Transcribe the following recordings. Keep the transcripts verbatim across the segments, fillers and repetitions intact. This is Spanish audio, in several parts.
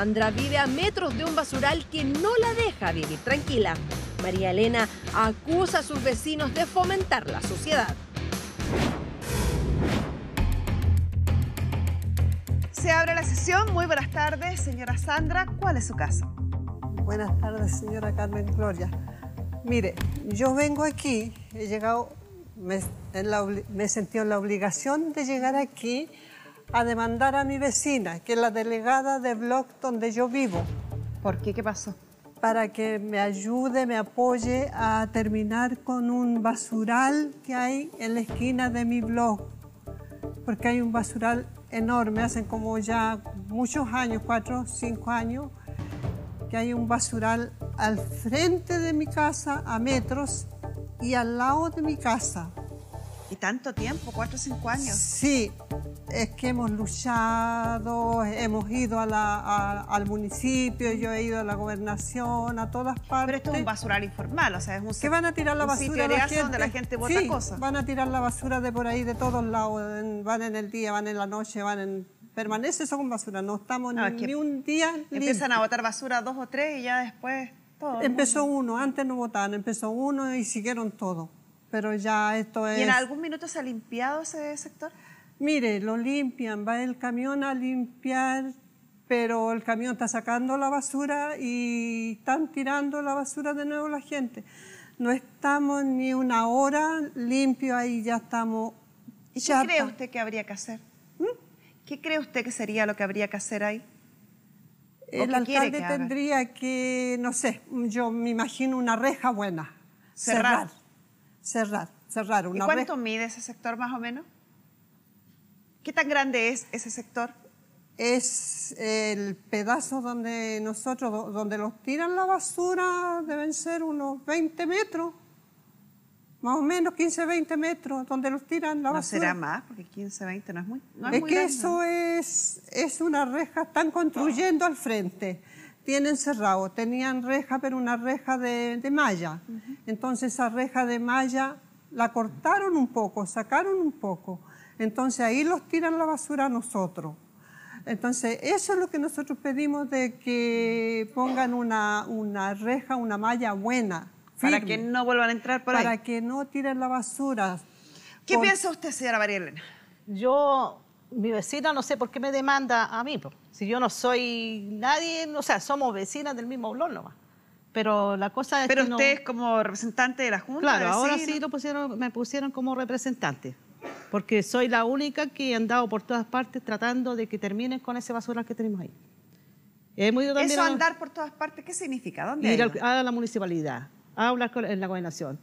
Sandra vive a metros de un basural que no la deja vivir tranquila. María Elena acusa a sus vecinos de fomentar la suciedad. Se abre la sesión. Muy buenas tardes, señora Sandra. ¿Cuál es su caso? Buenas tardes, señora Carmen Gloria. Mire, yo vengo aquí, he llegado, me, en la, me he sentido en la obligación de llegar aquí a demandar a mi vecina, que es la delegada del bloc donde yo vivo. ¿Por qué? ¿Qué pasó? Para que me ayude, me apoye a terminar con un basural que hay en la esquina de mi bloc. Porque hay un basural enorme, hacen como ya muchos años, cuatro, cinco años, que hay un basural al frente de mi casa, a metros, y al lado de mi casa. ¿Y tanto tiempo? ¿Cuatro o cinco años? Sí, es que hemos luchado, hemos ido a la, a, al municipio, yo he ido a la gobernación, a todas partes. Pero esto es un basural informal, o sea, es un sitio... ¿Qué van a tirar la basura? Un sitio donde la gente bota cosas. Sí, van a tirar la basura de por ahí, de todos lados, van en el día, van en la noche, van en... Permanece eso con basura, no estamos no, ni, ni un día limpios. Empiezan a botar basura dos o tres y ya después todo. Empezó uno, antes no botaban, empezó uno y siguieron todo. Pero ya esto es... ¿Y en algún minuto se ha limpiado ese sector? Mire, lo limpian, va el camión a limpiar, pero el camión está sacando la basura y están tirando la basura de nuevo la gente. No estamos ni una hora limpio ahí, ya estamos... ¿Y qué cree usted que habría que hacer? ¿Qué cree usted que sería lo que habría que hacer ahí? El alcalde tendría que, no sé, yo me imagino una reja buena. Cerrar. Cerrar, cerrar una reja. ¿Y cuánto mide ese sector más o menos? ¿Qué tan grande es ese sector? Es el pedazo donde nosotros, donde los tiran la basura, deben ser unos veinte metros. Más o menos quince, veinte metros, donde los tiran la basura. No será más, porque quince, veinte no es muy no es, es muy que grande. Eso es, es una reja, están construyendo oh. al frente. Tienen cerrado, tenían reja, pero una reja de, de malla. Uh-huh. Entonces esa reja de malla la cortaron un poco, sacaron un poco. Entonces ahí los tiran la basura a nosotros. Entonces eso es lo que nosotros pedimos, de que pongan una, una reja, una malla buena. Firme, para que no vuelvan a entrar por ahí. Para que no tiren la basura. ¿Qué por... piensa usted, señora María Elena? Yo, mi vecina, no sé por qué me demanda a mí. Po. Si yo no soy nadie, o sea, somos vecinas del mismo blog nomás. Pero la cosa es Pero que Pero usted no... es como representante de la Junta. Claro, de ahora sí lo pusieron, me pusieron como representante. Porque soy la única que he andado por todas partes tratando de que terminen con ese basura que tenemos ahí. Es muy Eso la... andar por todas partes, ¿qué significa? ¿Dónde Ir a la municipalidad. A hablar con, en la gobernación.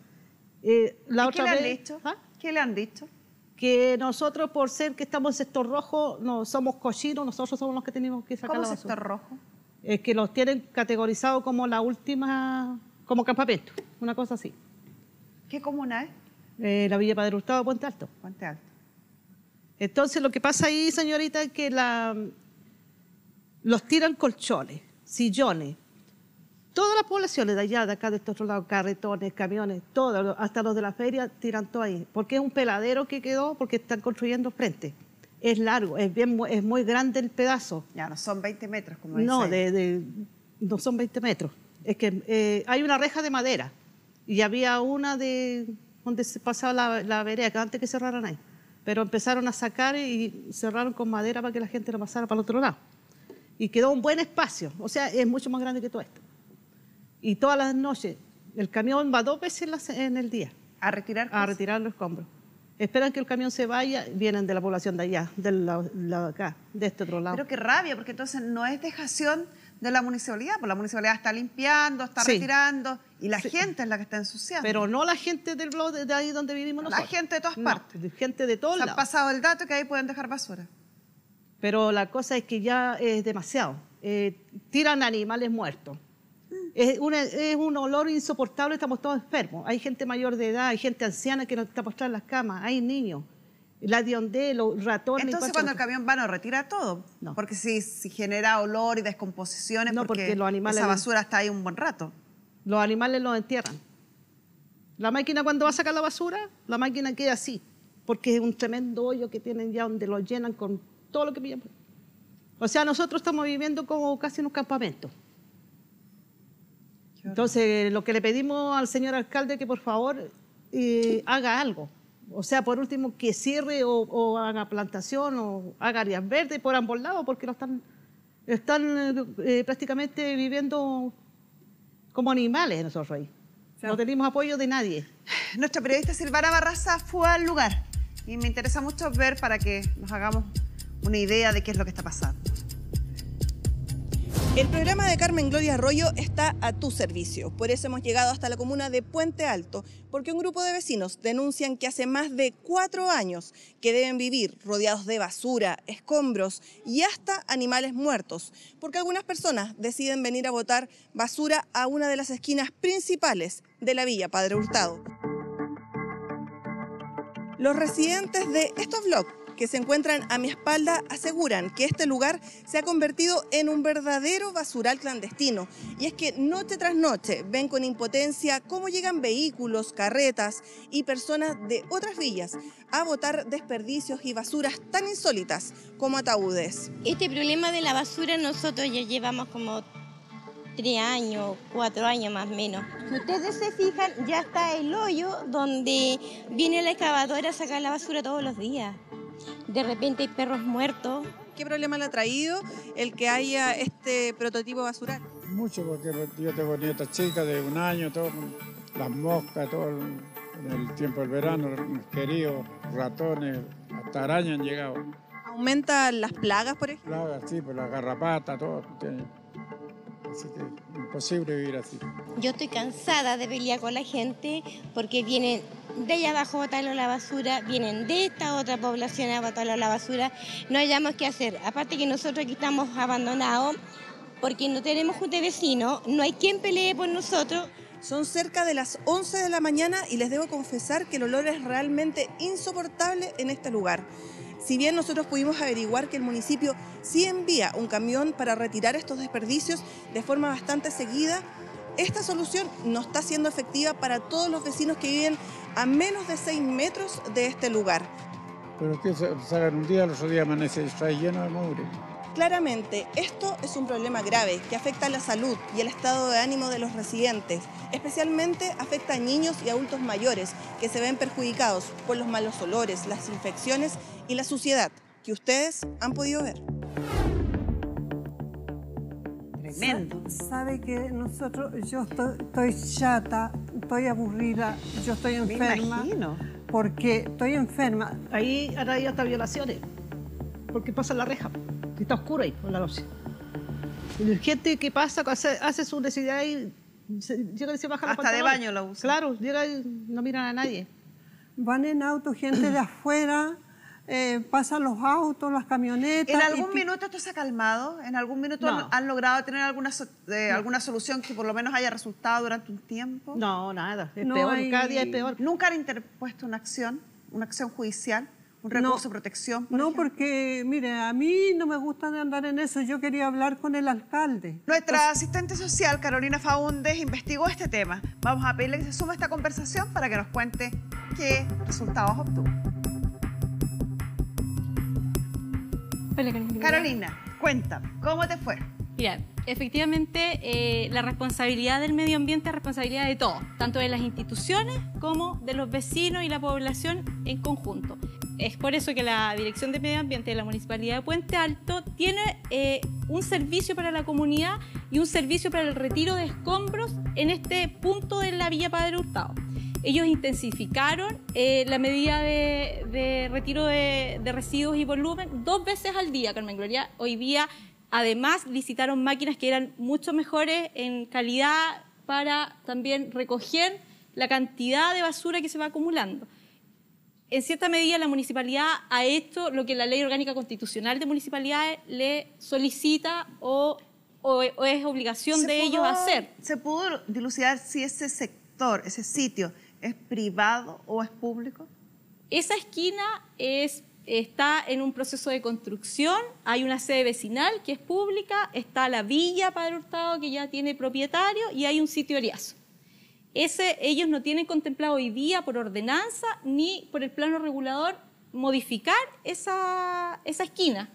Eh, la ¿Y otra qué, le vez, han dicho? ¿Ah? ¿Qué le han dicho? Que nosotros, por ser que estamos en sector rojo, no somos cochinos, nosotros somos los que tenemos que sacar la basura. ¿Cómo sector rojo? Es que los tienen categorizados como la última, como campamento, una cosa así. ¿Qué comuna es? Eh, la Villa Padre Hurtado, Puente Alto. Puente Alto. Entonces, lo que pasa ahí, señorita, es que la, los tiran colchones, sillones. Todas las poblaciones de allá, de acá, de este otro lado, carretones, camiones, todos, hasta los de la feria, tiran todo ahí. Porque es un peladero que quedó, porque están construyendo frente. Es largo, es, bien, es muy grande el pedazo. Ya, no son veinte metros, como dicen. No, de, de, no son veinte metros. Es que eh, hay una reja de madera y había una de donde se pasaba la, la vereda, que antes que cerraran ahí. Pero empezaron a sacar y cerraron con madera para que la gente no pasara para el otro lado. Y quedó un buen espacio. O sea, es mucho más grande que todo esto. Y todas las noches, el camión va dos veces en, la, en el día. ¿A retirar? A retirar los escombros. Esperan que el camión se vaya, vienen de la población de allá, del lado de acá, de este otro lado. Pero qué rabia, porque entonces no es dejación de la municipalidad, porque la municipalidad está limpiando, está sí. retirando, y la sí. gente es la que está ensuciando. Pero no la gente del blog de ahí donde vivimos nosotros. La gente de todas partes. No, gente de todos lados. Se han pasado el dato que ahí pueden dejar basura. Pero la cosa es que ya es demasiado. Eh, tiran animales muertos. Es, una, es un olor insoportable, estamos todos enfermos. Hay gente mayor de edad, hay gente anciana que no está postrada en las camas, hay niños. La hediondez, los ratones... Entonces cuando el camión va, no retira todo. No. Porque si, si genera olor y descomposiciones, no, porque, porque los animales, esa basura está ahí un buen rato. Los animales los entierran. La máquina cuando va a sacar la basura, la máquina queda así. Porque es un tremendo hoyo que tienen ya donde lo llenan con todo lo que pillan. O sea, nosotros estamos viviendo como casi en un campamento. Entonces, lo que le pedimos al señor alcalde que por favor eh, haga algo. O sea, por último, que cierre o, o haga plantación o haga áreas verdes por ambos lados, porque lo están, están eh, prácticamente viviendo como animales nosotros ahí. No tenemos apoyo de nadie. Nuestra periodista Silvana Barraza fue al lugar y me interesa mucho ver para que nos hagamos una idea de qué es lo que está pasando. El programa de Carmen Gloria Arroyo está a tu servicio. Por eso hemos llegado hasta la comuna de Puente Alto, porque un grupo de vecinos denuncian que hace más de cuatro años que deben vivir rodeados de basura, escombros y hasta animales muertos, porque algunas personas deciden venir a botar basura a una de las esquinas principales de la Villa Padre Hurtado. Los residentes de estos blogs que se encuentran a mi espalda aseguran que este lugar se ha convertido en un verdadero basural clandestino. Y es que noche tras noche ven con impotencia cómo llegan vehículos, carretas y personas de otras villas a botar desperdicios y basuras tan insólitas como ataúdes. Este problema de la basura nosotros ya llevamos como tres años, cuatro años más o menos. Si ustedes se fijan, ya está el hoyo donde viene la excavadora a sacar la basura todos los días. De repente hay perros muertos. ¿Qué problema le ha traído el que haya este prototipo basural? Mucho, porque yo tengo nietas chicas de un año, todo, las moscas, todo el, el tiempo del verano, mis queridos, ratones, hasta arañas han llegado. ¿Aumentan las plagas, por ejemplo? Plagas, sí, pues las garrapatas, todo. Así que es imposible vivir así. Yo estoy cansada de pelear con la gente porque vienen de allá abajo a botarlo la basura, vienen de esta otra población a botarlo la basura, no hayamos qué hacer. Aparte que nosotros aquí estamos abandonados porque no tenemos junta de vecinos, no hay quien pelee por nosotros. Son cerca de las once de la mañana y les debo confesar que el olor es realmente insoportable en este lugar. Si bien nosotros pudimos averiguar que el municipio sí envía un camión para retirar estos desperdicios de forma bastante seguida, esta solución no está siendo efectiva para todos los vecinos que viven a menos de seis metros de este lugar. Pero es que salgan un día, el otro día amanece y está lleno de mugre. Claramente, esto es un problema grave que afecta a la salud y el estado de ánimo de los residentes. Especialmente afecta a niños y adultos mayores que se ven perjudicados por los malos olores, las infecciones y la suciedad que ustedes han podido ver. Tremendo. Sabe que nosotros, yo estoy, estoy chata, estoy aburrida, yo estoy enferma. Me imagino. Porque estoy enferma. Ahí han habido hasta violaciones, porque pasa la reja, que está oscura ahí por la noche. Y la gente que pasa, hace, hace su necesidad y se, llega y se baja la pantalón. Hasta de baño la usa. Claro, llega y no miran a nadie. Van en auto gente de afuera. Eh, pasan los autos, las camionetas. ¿En algún minuto esto se ha calmado? ¿En algún minuto no. han, han logrado tener alguna, so eh, no. alguna solución que por lo menos haya resultado durante un tiempo? No, nada. Es no peor, hay... cada día es peor. ¿Nunca han interpuesto una acción, una acción judicial, un recurso no. de protección? Por no, ejemplo? Porque, mire, a mí no me gusta andar en eso. Yo quería hablar con el alcalde. Nuestra pues... asistente social, Carolina Faúndez, investigó este tema. Vamos a pedirle que se sume a esta conversación para que nos cuente qué resultados obtuvo. Hola, Carolina. Carolina, cuéntame, ¿cómo te fue? Mira, efectivamente eh, la responsabilidad del medio ambiente es responsabilidad de todos, tanto de las instituciones como de los vecinos y la población en conjunto. Es por eso que la Dirección de Medio Ambiente de la Municipalidad de Puente Alto tiene eh, un servicio para la comunidad y un servicio para el retiro de escombros en este punto de la Villa Padre Hurtado. Ellos intensificaron eh, la medida de, de retiro de, de residuos y volumen dos veces al día, Carmen Gloria. Hoy día, además, licitaron máquinas que eran mucho mejores en calidad para también recoger la cantidad de basura que se va acumulando. En cierta medida, la municipalidad ha hecho lo que la Ley Orgánica Constitucional de Municipalidades le solicita o, o, o es obligación de ellos hacer. ¿Se pudo dilucidar si ese sector, ese sitio, ¿es privado o es público? Esa esquina es, está en un proceso de construcción, hay una sede vecinal que es pública, está la Villa Padre Hurtado que ya tiene propietario y hay un sitio Eriazo. Ese ellos no tienen contemplado hoy día por ordenanza ni por el plano regulador modificar esa, esa esquina,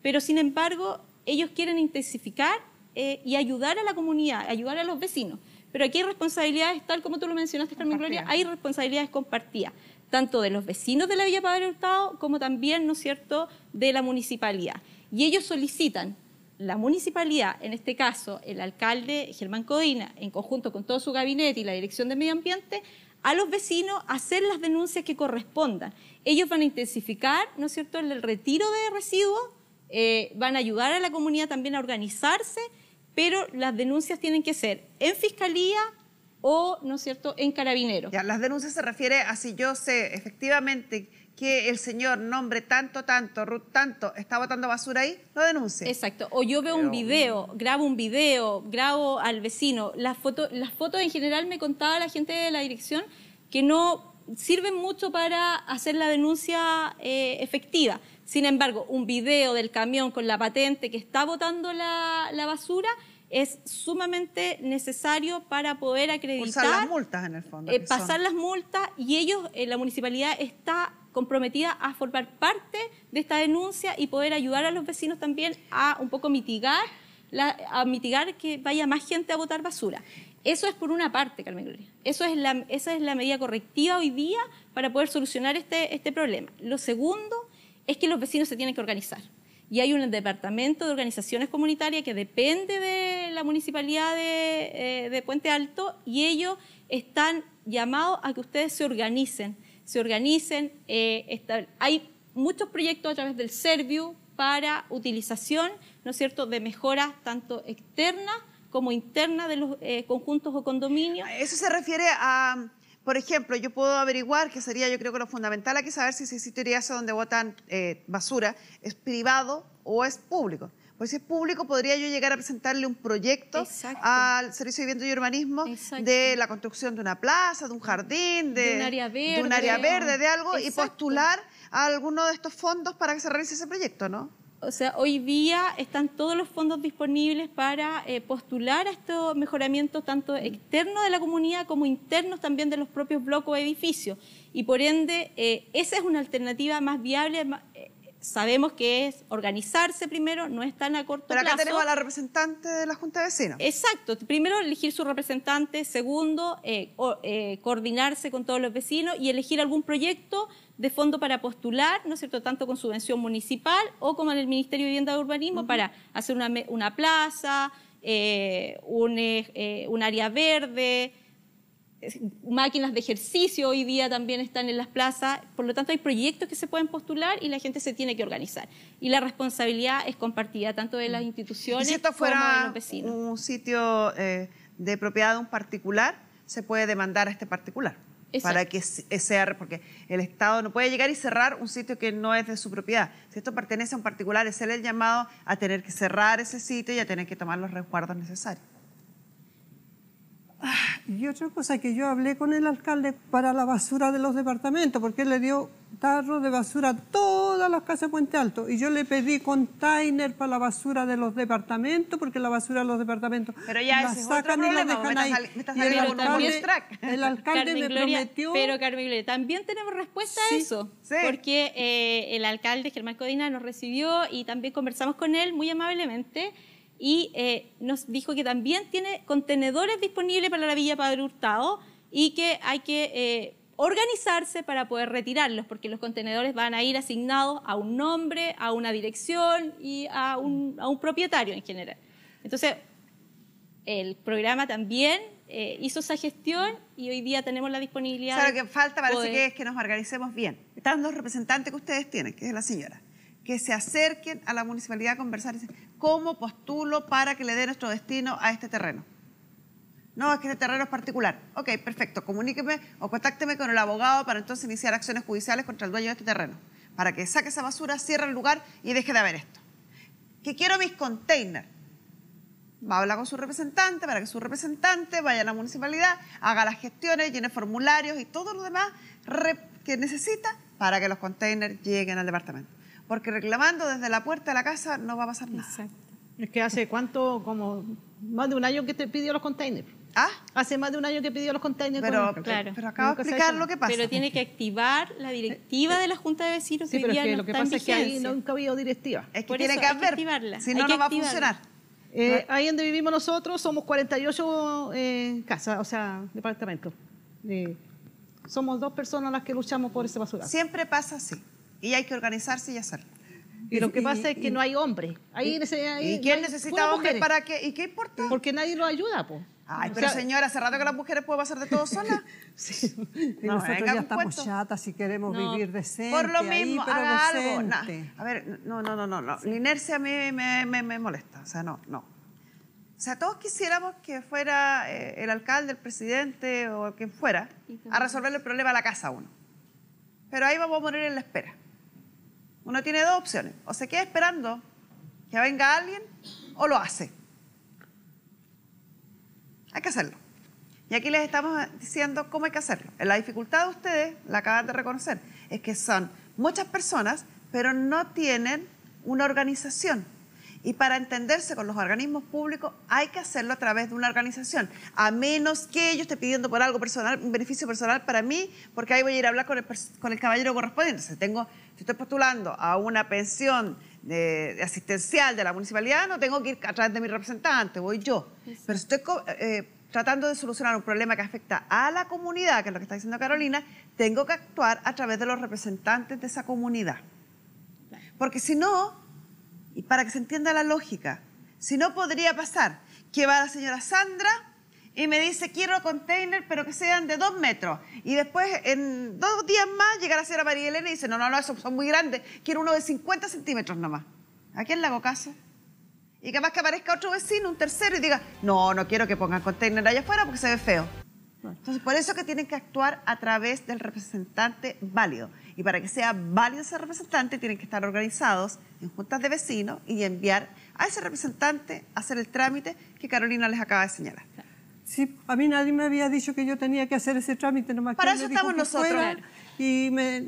pero sin embargo ellos quieren intensificar eh, y ayudar a la comunidad, ayudar a los vecinos. Pero aquí hay responsabilidades, tal como tú lo mencionaste, Carmen Gloria, hay responsabilidades compartidas, tanto de los vecinos de la Villa Padre Hurtado como también, ¿no es cierto?, de la municipalidad. Y ellos solicitan, la municipalidad, en este caso el alcalde Germán Codina, en conjunto con todo su gabinete y la Dirección de Medio Ambiente, a los vecinos hacer las denuncias que correspondan. Ellos van a intensificar, ¿no es cierto?, el retiro de residuos, eh, van a ayudar a la comunidad también a organizarse, pero las denuncias tienen que ser en fiscalía o, ¿no es cierto?, en carabineros. Ya, las denuncias se refiere a si yo sé efectivamente que el señor nombre tanto, tanto, tanto, está botando basura ahí, lo denuncie. Exacto. O yo veo Pero... un video, grabo un video, grabo al vecino. Las fotos, las fotos en general me contaba la gente de la dirección que no sirven mucho para hacer la denuncia eh, efectiva. Sin embargo, un video del camión con la patente que está botando la, la basura es sumamente necesario para poder acreditar... Pasar las multas en el fondo. Eh, pasar son. las multas y ellos, eh, la municipalidad está comprometida a formar parte de esta denuncia y poder ayudar a los vecinos también a un poco mitigar, la, a mitigar que vaya más gente a botar basura. Eso es por una parte, Carmen Gloria. Eso es la, esa es la medida correctiva hoy día para poder solucionar este, este problema. Lo segundo es que los vecinos se tienen que organizar. Y hay un departamento de organizaciones comunitarias que depende de la municipalidad de, de Puente Alto y ellos están llamados a que ustedes se organicen. se organicen, eh, está, hay muchos proyectos a través del Serviu para utilización, ¿no es cierto?, de mejoras tanto externas como internas de los eh, conjuntos o condominios. Eso se refiere a, por ejemplo, yo puedo averiguar, que sería yo creo que lo fundamental, hay que saber si ese sitio ese donde botan eh, basura es privado o es público. Pues si es público, podría yo llegar a presentarle un proyecto Exacto. al Servicio de Vivienda y Urbanismo Exacto. de la construcción de una plaza, de un jardín, de, de, un, área verde, de un área verde, de algo, Exacto. y postular a alguno de estos fondos para que se realice ese proyecto, ¿no? O sea, hoy día están todos los fondos disponibles para eh, postular a estos mejoramientos tanto externos de la comunidad como internos también de los propios bloques o edificios. Y por ende, eh, esa es una alternativa más viable, más, eh, sabemos que es organizarse primero, no es tan a corto plazo. Pero acá plazo. tenemos a la representante de la Junta de Vecinos. Exacto. Primero, elegir su representante. Segundo, eh, o, eh, coordinarse con todos los vecinos y elegir algún proyecto de fondo para postular, ¿no es cierto?, tanto con subvención municipal o como en el Ministerio de Vivienda y Urbanismo, uh-huh. para hacer una, una plaza, eh, un, eh, un área verde, máquinas de ejercicio hoy día también están en las plazas, por lo tanto hay proyectos que se pueden postular y la gente se tiene que organizar. Y la responsabilidad es compartida tanto de las instituciones como de los vecinos. Si esto fuera un sitio eh, de propiedad de un particular, se puede demandar a este particular. Exacto. Para que sea, porque el Estado no puede llegar y cerrar un sitio que no es de su propiedad. Si esto pertenece a un particular, es él el llamado a tener que cerrar ese sitio y a tener que tomar los resguardos necesarios. Y otra cosa, que yo hablé con el alcalde para la basura de los departamentos, porque él le dio tarro de basura a todas las casas de Puente Alto. Y yo le pedí container para la basura de los departamentos, porque la basura de los departamentos pero ya la sacan y la dejan ahí. El alcalde me prometió... Pero, Carmen Gloria, también tenemos respuesta a eso. Sí. Porque eh, el alcalde Germán Codina nos recibió y también conversamos con él muy amablemente. Y eh, nos dijo que también tiene contenedores disponibles para la Villa Padre Hurtado y que hay que eh, organizarse para poder retirarlos, porque los contenedores van a ir asignados a un nombre, a una dirección y a un, a un propietario en general. Entonces, el programa también eh, hizo esa gestión y hoy día tenemos la disponibilidad. O sea, lo que falta parece poder... que es que nos organicemos bien. Están los representantes que ustedes tienen, que es la señora, que se acerquen a la municipalidad a conversar y decir, ¿cómo postulo para que le dé nuestro destino a este terreno? No, es que este terreno es particular. Ok, perfecto, comuníqueme o contácteme con el abogado para entonces iniciar acciones judiciales contra el dueño de este terreno, para que saque esa basura, cierre el lugar y deje de haber esto. Que quiero mis containers. Va a hablar con su representante para que su representante vaya a la municipalidad, haga las gestiones, llene formularios y todo lo demás que necesita para que los containers lleguen al departamento. Porque reclamando desde la puerta de la casa no va a pasar nada. Exacto. Es que hace cuánto, como más de un año que te pidió los containers. ¿Ah? Hace más de un año que pidió los containers. Pero, con... claro, pero acabo de explicar lo que pasa. Pero tiene que activar la directiva eh, de la Junta de Vecinos. Sí, pero es que no lo que pasa es que ahí nunca había directiva. Es que por tiene eso, que haber, activarla. Si no, no va a funcionar. Eh, ahí donde vivimos nosotros somos cuarenta y ocho eh, casas, o sea, departamentos. Eh, somos dos personas las que luchamos por ese basura. Siempre pasa así. Y hay que organizarse y hacerlo. Y lo que pasa y, es que y, no hay hombres. Ahí, ahí, ¿Y quién no necesita hombres para qué? ¿Y qué importa? Porque nadie lo ayuda, pues. Ay, pero o sea, señora, hace rato que las mujeres pueden pasar de todo solas. Sí. Y no, nosotros ya estamos chatas y queremos no. vivir decente. Por lo mismo, ahí, haga algo. Nah. A ver, no, no, no, no. no. Sí. La inercia a mí me, me, me molesta. O sea, no, no. O sea, todos quisiéramos que fuera eh, el alcalde, el presidente o quien fuera a resolver el problema de la casa a uno. Pero ahí vamos a morir en la espera. Uno tiene dos opciones. O se queda esperando que venga alguien o lo hace. Hay que hacerlo. Y aquí les estamos diciendo cómo hay que hacerlo. La dificultad de ustedes, la acaban de reconocer, es que son muchas personas, pero no tienen una organización. Y para entenderse con los organismos públicos, hay que hacerlo a través de una organización. A menos que yo esté pidiendo por algo personal, un beneficio personal para mí, porque ahí voy a ir a hablar con el, con el caballero correspondiente. Si tengo, si estoy postulando a una pensión De, de asistencial de la municipalidad, no tengo que ir a través de mi representante, voy yo. Sí. Pero estoy eh, tratando de solucionar un problema que afecta a la comunidad, que es lo que está diciendo Carolina, tengo que actuar a través de los representantes de esa comunidad. Claro. Porque si no, y para que se entienda la lógica, si no podría pasar que va la señora Sandra y me dice quiero container pero que sean de dos metros. Y después en dos días más llega la señora María Elena y dice no, no, no, esos son muy grandes, quiero uno de cincuenta centímetros nomás. ¿A quién le hago caso? Y capaz que aparezca otro vecino, un tercero y diga no, no quiero que pongan container allá afuera porque se ve feo. Entonces por eso es que tienen que actuar a través del representante válido. Y para que sea válido ese representante tienen que estar organizados en juntas de vecinos y enviar a ese representante a hacer el trámite que Carolina les acaba de señalar. Sí, a mí nadie me había dicho que yo tenía que hacer ese trámite. Nomás para eso estamos nosotros. Fuera, y me,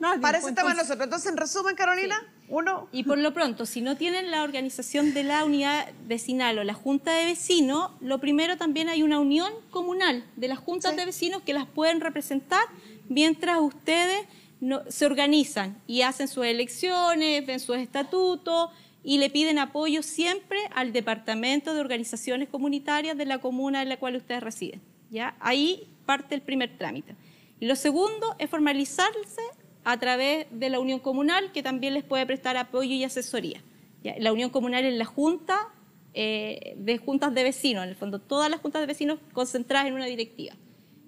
nadie, para eso pues, estamos entonces... nosotros. Entonces, en resumen, Carolina, sí. uno... Y por lo pronto, si no tienen la organización de la unidad vecinal o la junta de vecinos, lo primero también hay una unión comunal de las juntas sí. de vecinos que las pueden representar mientras ustedes no, se organizan y hacen sus elecciones, ven sus estatutos... y le piden apoyo siempre al Departamento de Organizaciones Comunitarias de la comuna en la cual ustedes residen. ¿Ya? Ahí parte el primer trámite. Y lo segundo es formalizarse a través de la Unión Comunal, que también les puede prestar apoyo y asesoría. ¿Ya? La Unión Comunal es la junta eh, de juntas de vecinos, en el fondo todas las juntas de vecinos concentradas en una directiva.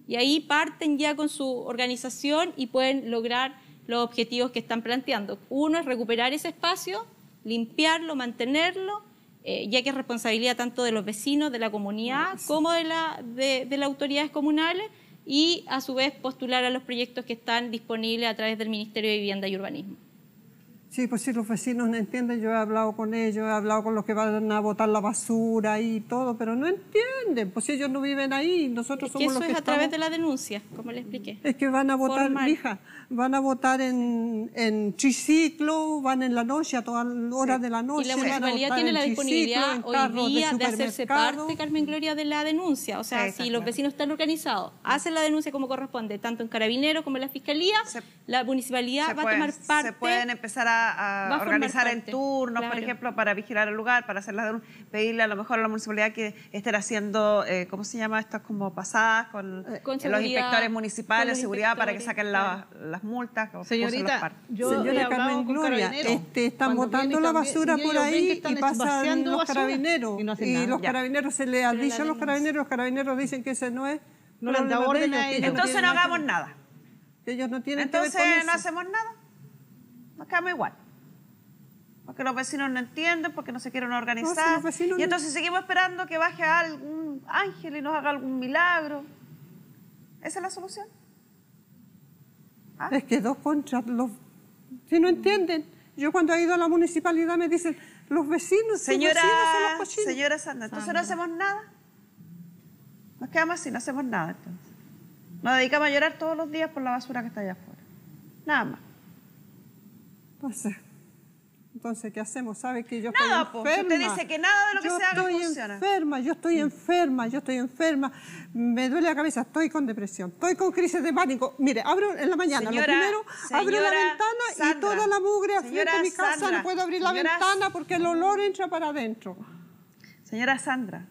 Y ahí parten ya con su organización y pueden lograr los objetivos que están planteando. Uno es recuperar ese espacio, limpiarlo, mantenerlo, eh, ya que es responsabilidad tanto de los vecinos, de la comunidad, sí. como de, la, de, de las autoridades comunales y a su vez postular a los proyectos que están disponibles a través del Ministerio de Vivienda y Urbanismo. Sí, pues si los vecinos no entienden, yo he hablado con ellos, he hablado con los que van a botar la basura y todo, pero no entienden, pues si ellos no viven ahí, nosotros es que somos los que estamos... eso es a través de la denuncia, como le expliqué. Es que van a botar, hija, van a botar en, en triciclo, van en la noche, a todas horas sí. de la noche. Y la municipalidad tiene la disponibilidad hoy día de, de hacerse parte, Carmen Gloria, de la denuncia. O sea, sí, si claro. los vecinos están organizados, hacen la denuncia como corresponde, tanto en Carabineros como en la Fiscalía, se, la municipalidad va puede, a tomar parte... Se pueden empezar a A, a organizar en turnos, claro. por ejemplo, para vigilar el lugar, para hacer las denuncias, pedirle a lo mejor a la municipalidad que estén haciendo, eh, ¿cómo se llama? Estas como pasadas con, con eh, los inspectores municipales, los seguridad, inspectores, para que saquen la, claro. las multas. Señorita, yo Señora Carmen Gloria, este, están Cuando botando la basura por ahí y pasan los carabineros. Y, no y los ya. carabineros, se le han dicho a los carabineros, los carabineros dicen que ese no es. No no ellos, entonces no, no hagamos nada. Ellos no tienen Entonces que ver con eso. no hacemos nada. Nos quedamos igual. Porque los vecinos no entienden, porque no se quieren organizar. No, si y entonces no... seguimos esperando que baje algún ángel y nos haga algún milagro. ¿Esa es la solución? ¿Ah? Es que dos contra los... Si no entienden. Yo cuando he ido a la municipalidad me dicen, los vecinos, señora, los vecinos son los cochinos. Señora Sandra, entonces Sandra. no hacemos nada. Nos quedamos así, no hacemos nada entonces. Nos dedicamos a llorar todos los días por la basura que está allá afuera. Nada más. Pasa. Entonces, ¿qué hacemos? ¿Sabe que yo estoy nada, enferma? Nada, usted dice que nada de lo que yo se haga funciona. Enferma, yo estoy enferma, yo estoy enferma, me duele la cabeza, estoy con depresión, estoy con crisis de pánico. Mire, abro en la mañana, señora, lo primero, señora, abro la ventana Sandra, y toda la mugre al frente de mi casa, Sandra, no puedo abrir la señora, ventana porque el olor entra para adentro. Señora Sandra,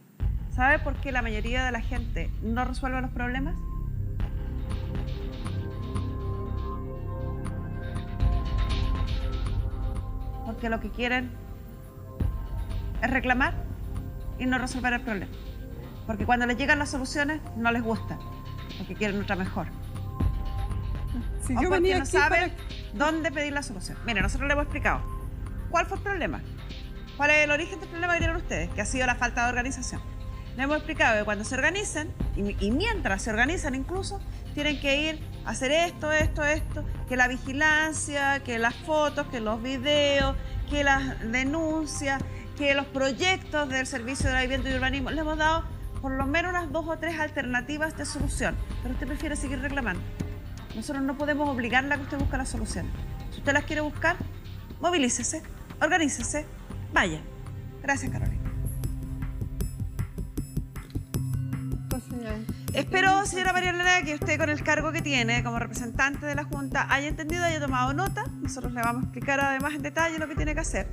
¿sabe por qué la mayoría de la gente no resuelve los problemas? Porque lo que quieren es reclamar y no resolver el problema. Porque cuando les llegan las soluciones, no les gustan. Porque quieren otra mejor. Si o yo porque venía no saben para... dónde pedir la solución. Mire, nosotros les hemos explicado cuál fue el problema. Cuál es el origen del problema que tienen ustedes, que ha sido la falta de organización. Les hemos explicado que cuando se organizan, y, y mientras se organizan incluso, tienen que ir a hacer esto, esto, esto, que la vigilancia, que las fotos, que los videos, que las denuncias, que los proyectos del Servicio de la Vivienda y Urbanismo. Les hemos dado por lo menos unas dos o tres alternativas de solución, pero usted prefiere seguir reclamando. Nosotros no podemos obligarla a que usted busque la solución. Si usted las quiere buscar, movilícese, organícese, vaya. Gracias, Carolina. Espero, señora María Elena, que usted con el cargo que tiene como representante de la Junta haya entendido, haya tomado nota. Nosotros le vamos a explicar además en detalle lo que tiene que hacer.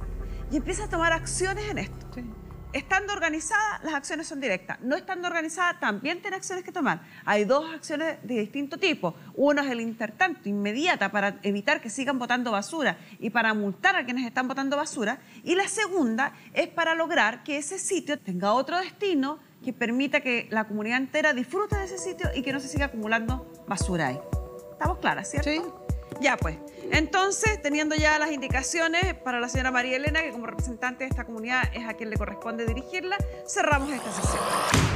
Y empieza a tomar acciones en esto. Sí. Estando organizada, las acciones son directas. No estando organizada, también tiene acciones que tomar. Hay dos acciones de distinto tipo. Uno es el intertanto, inmediata, para evitar que sigan botando basura y para multar a quienes están botando basura. Y la segunda es para lograr que ese sitio tenga otro destino que permita que la comunidad entera disfrute de ese sitio y que no se siga acumulando basura ahí. ¿Estamos claras, cierto? Sí. Ya pues, entonces, teniendo ya las indicaciones para la señora María Elena, que como representante de esta comunidad es a quien le corresponde dirigirla, cerramos esta sesión.